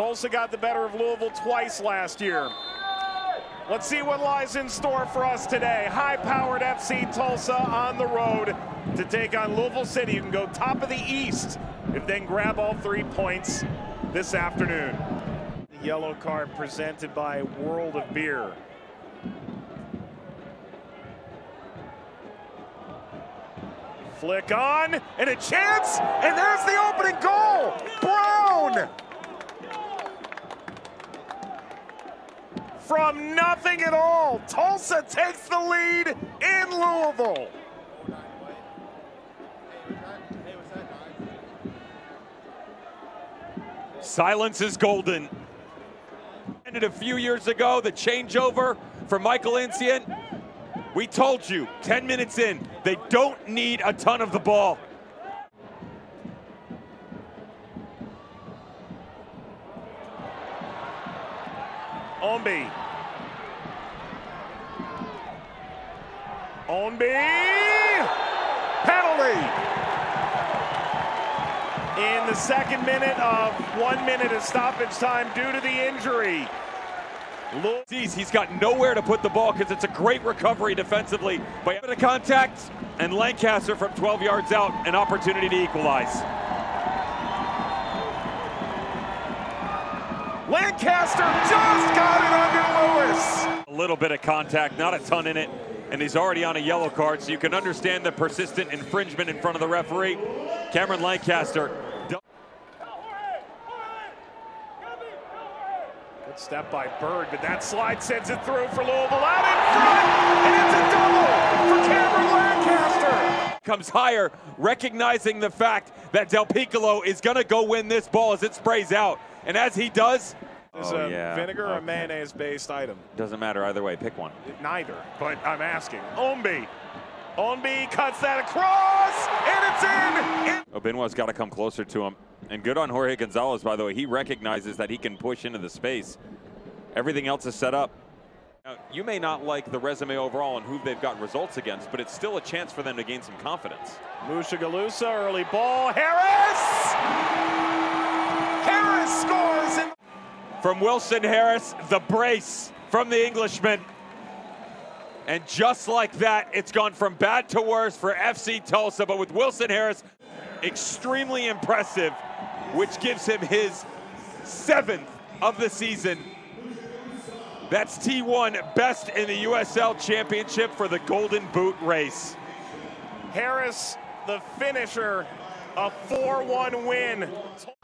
Tulsa got the better of Louisville twice last year. Let's see what lies in store for us today. High-powered FC Tulsa on the road to take on Louisville City. You can go top of the East if they can grab all 3 points this afternoon. The yellow card presented by World of Beer. Flick on, and a chance, and there's the opening goal, Brown! From nothing at all, Tulsa takes the lead in Louisville. Silence is golden. And a few years ago, the changeover for Michael Inciyan. We told you, 10 minutes in, they don't need a ton of the ball. Ombi, penalty! In the second minute of 1 minute of stoppage time due to the injury. He's got nowhere to put the ball because it's a great recovery defensively. But a contact, and Lancaster from 12 yards out, an opportunity to equalize. Lancaster just got it under Lewis. A little bit of contact, not a ton in it, and he's already on a yellow card, so you can understand the persistent infringement in front of the referee. Cameron Lancaster. Good step by Bird, but that slide sends it through for Louisville out in front, and it's a double for Cameron Lancaster. Comes higher, recognizing the fact that Del Piccolo is going to go win this ball as it sprays out. And as he does, is vinegar or mayonnaise-based item? Doesn't matter either way. Pick one. Neither, but I'm asking. Ombi. Ombi cuts that across, and it's in. Obinwa's got to come closer to him. And good on Jorge Gonzalez, by the way. He recognizes that he can push into the space. Everything else is set up. Now, you may not like the resume overall and who they've gotten results against, but it's still a chance for them to gain some confidence. Mushigalusa, early ball. Harris scores. From Wilson Harris, the brace from the Englishman. And just like that, it's gone from bad to worse for FC Tulsa. But with Wilson Harris, extremely impressive, which gives him his 7th of the season. That's T1, best in the USL Championship for the Golden Boot race. Harris, the finisher, a 4-1 win.